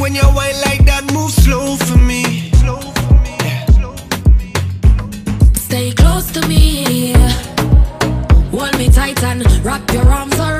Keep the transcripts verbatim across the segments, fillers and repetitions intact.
when you whine like that, move slow for me. Stay close to me, hold me tight and wrap your arms around.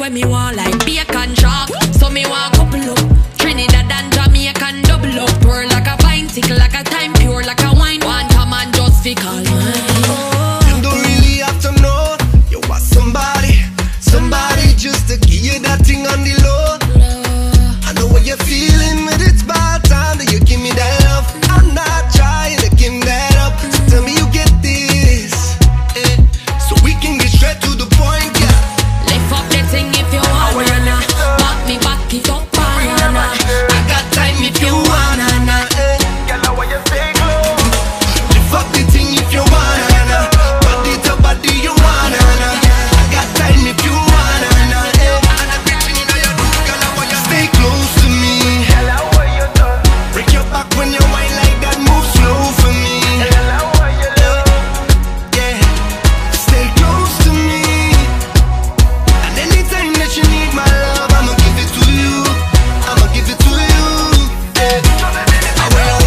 When me want like bacon chalk, so me want couple up Trinidad and Jamaican double up. Twirl like a vine, tickle like a time, pure like a wine. One time and just be calm. Oh, you don't really have to know. You want somebody, somebody just to give you that thing on the low. I know what you're feeling, but it's about time that you give me that love. I'm not trying to give that up, so tell me you get this, eh, so we can get straight to the point. If you wanna, back me back it up, banana. I got time if you wanna, nah. Girl, I want you stay close. Lift up the thing if you wanna, nah. Body to body you wanna, nah. I got time if you wanna, nah. And everything that you do, girl, I want you stay close to me. Girl, I want you to break your back when you whine like that. Move slow for me. Girl, I want you love, yeah. Stay close to me. You need my love, I'ma give it to you, I'ma give it to you, yeah. I want you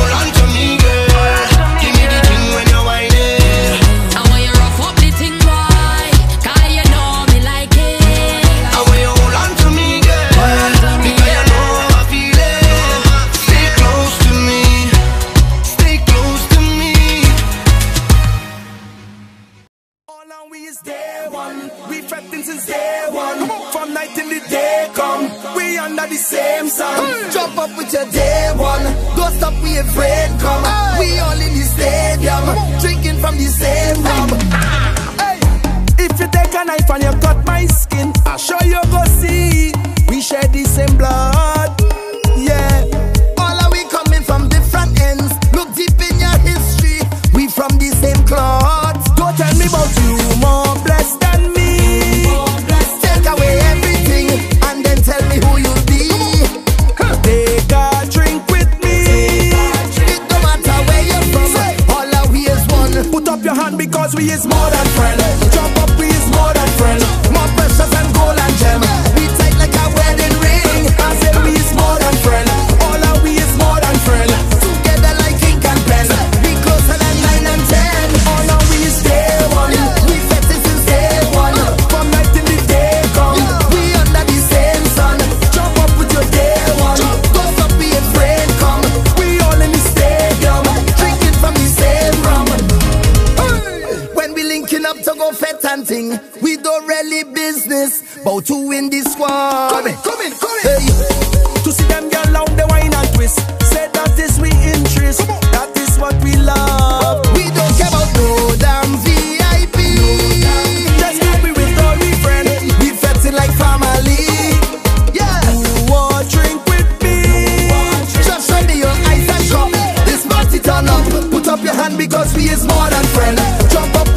hold on to me, girl. Give me the thing when you whine it. I want you rough up the thing, boy, cause you know me like it. I want you hold on to me, girl, because you know how I feel it. Stay close to me, stay close to me. All I we is day one, we fretting since day one. From night till the day come, we under the same sun. Hey. Jump up with your day one, don't stop we afraid come. Hey. We all in the stadium, drinking from the same rum. Hey. Hey. If you take a knife and you cut my skin, I sure you go see, we share the same blood. Yeah, all of we coming from different ends. Look deep in your history, we from the same cloth. Don't tell me about you more blessed than me. Because we is more than friends. Jump up, we is more than friends. More precious than gold and gem. We tight like a wedding ring. I said we is more than friends. All of we is more than friends. Together like ink and pen. We closer than nine and ten. All of we is day one. We set it since day one. From night till the day come, we under the same sun. Jump up with your day one. Don't stop be afraid come. We all in the stadium, drinking from the same rum. Up to go fet and ting. We don't really business about who in this squad. Come in, come in, come in. Hey. Hey. To see them girl out the wine and twist. Say that is we interest. That is what we love. Oh. We don't care about no damn V I P. No damn. Just happy with all we friend. We fetting like family. Yeah. You want drink with me? Just show me your eyes and come. This party turn up. Put up your hand because we is more than friends. Jump up.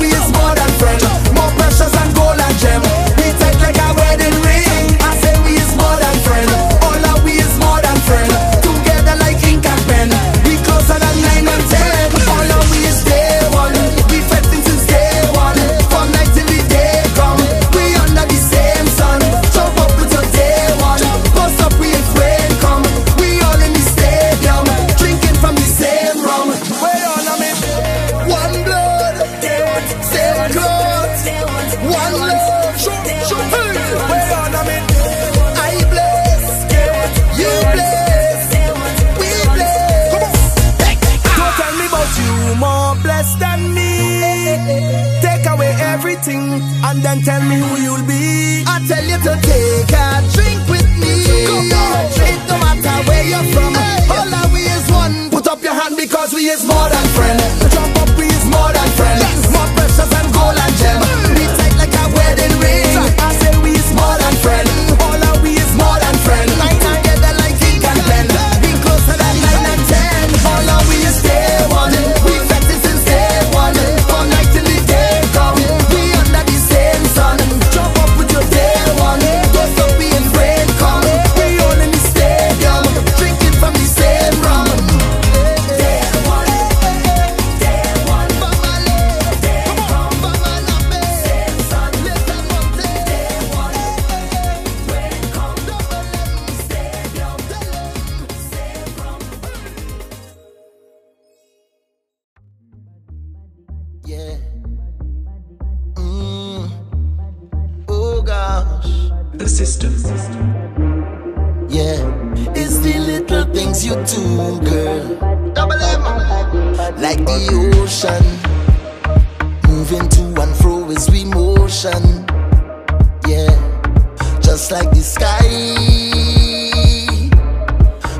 All of we because we is more than friend. The jump up, we is more than friend. More precious than gold and gem. We tight like a wedding ring. I say we is more than friend. All our we is more than friend. Nine together like ink and pen. We closer than nine and ten. All our we is day one. We felt it since day one. All night till the day come. We under the same sun. Jump up with your day one. Don't stop being brain come. We all in the stadium, drinking from the same rum. The system. Yeah, it's the little things you do, girl. Double M. Like the ocean, moving to and fro is we motion. Yeah, just like the sky.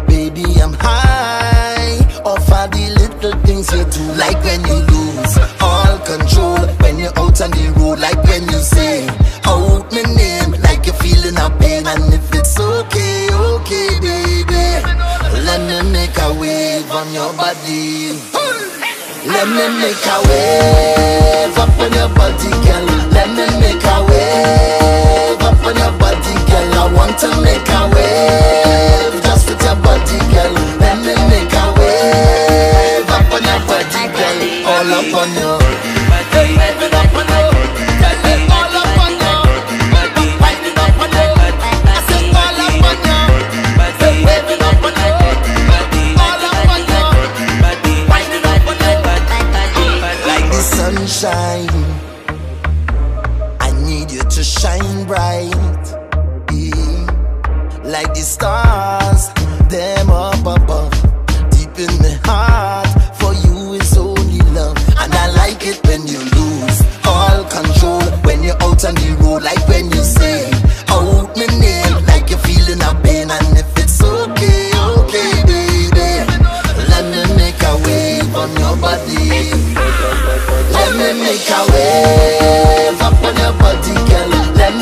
Baby, I'm high off all the little things you do. Like when you lose all control, when you're out on the road. Like when you say out my name, like you're feeling a pain. And if it's okay, okay, baby, let me make a wave on your body. Let me make a wave up on your body, girl. Let me make a wave up on your body, girl. I want to make a wave just with your body, girl. Let me make a wave up on your body, girl. All up on your body, baby. I need you to shine bright, yeah. Like the stars, them up above. Deep in my heart, for you is only love. And I like it when you lose all control, when you're out on the road. Like when you say out my name, like you're feeling a pain. And if it's okay, okay, baby, let me make a wave on your body. Let me make a wave up on your body, girl. Let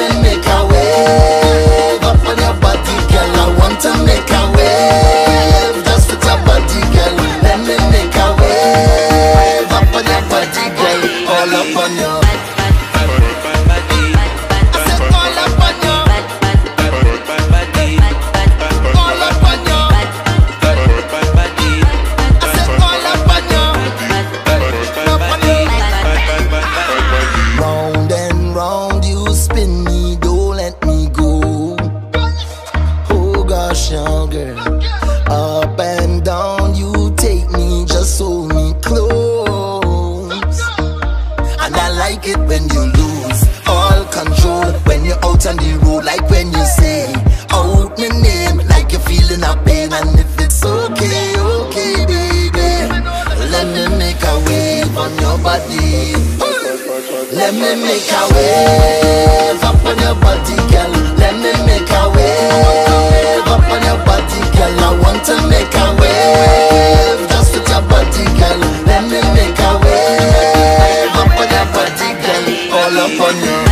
me make a wave up on your body, girl. I want to make a wave just with your body, girl. Let me make a wave up on your body, girl. All up on your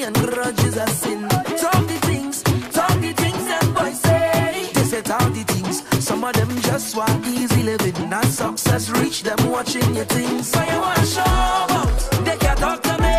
envy and grudges are sin. Talky things, talky things them boys say. They say talky things. Some of them just want easy living. Not success reach them watching your things. So you wanna show out, they can't talk to me.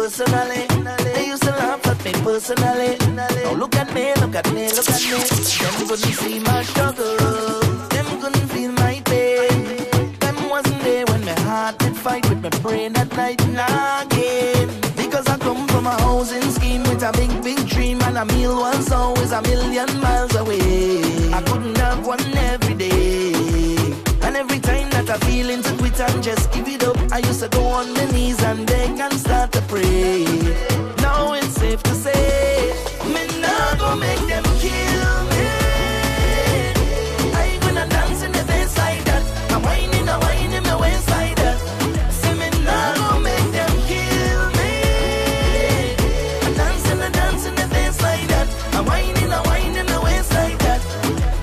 Personally, they used to laugh at me personally. Now look at me, look at me, look at me. Them couldn't see my struggle. Them couldn't feel my pain. Them wasn't there when my heart did fight with my brain at night nagging. Because I come from a housing scheme with a big, big dream, and a meal once always a million miles away. I couldn't have one every day. And every time that I feel into quit and just give it up, I used to go on my knees and beg and start to pray. Now it's safe to say, me nah go make them kill me. I gonna dance in the face like that. I'm whining, I'm whining my waist like that. See me nah go make them kill me. I'm dancing, I'm dancing in the face like that. I'm whining, I'm whining my waist like that.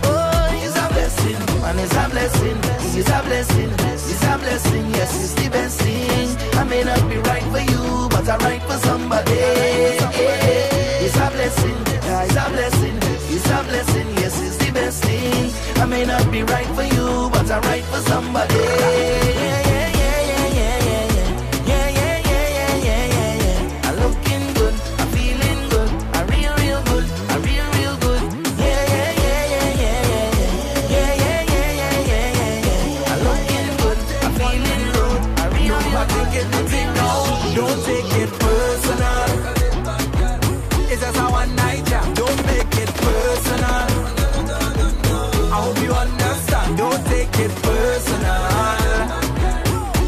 Oh, it's a blessing, man, it's a blessing. It's a blessing, it's a blessing, yes, it's the best thing. I may not be right for you, but I'm right for somebody. It's a blessing, it's a blessing, it's a blessing, yes, it's the best thing. I may not be right for you, but I'm right for somebody. Yeah, yeah, yeah, yeah, yeah, yeah, yeah, yeah, yeah, yeah, yeah, yeah. I'm looking good, I'm feeling good, I'm real, real good, I'm real, real good. Yeah, yeah, yeah, yeah, yeah, yeah, yeah, yeah. Don't take it personal. It's just a one night jam. Don't make it personal. I hope you understand. Don't take it personal.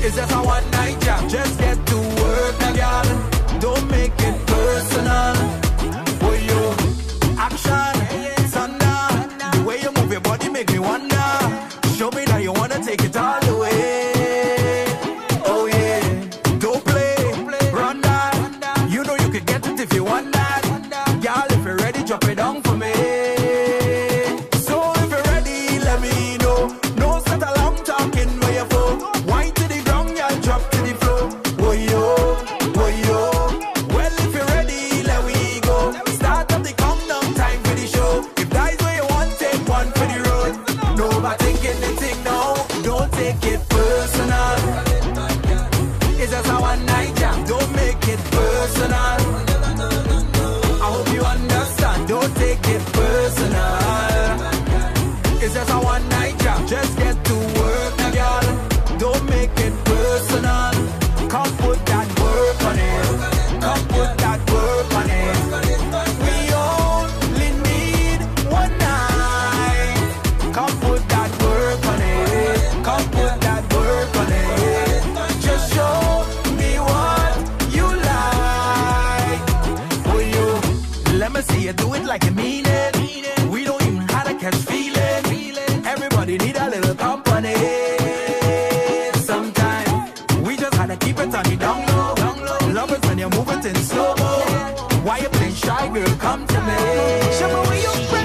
It's just a one night jam. Just get to work, girl. Don't make it personal. For your action, Sanda. The way you move your body make me wonder. Show me that you wanna take it all away. Come put that work on it. Come put that work. shy girl, come to me. Show me where you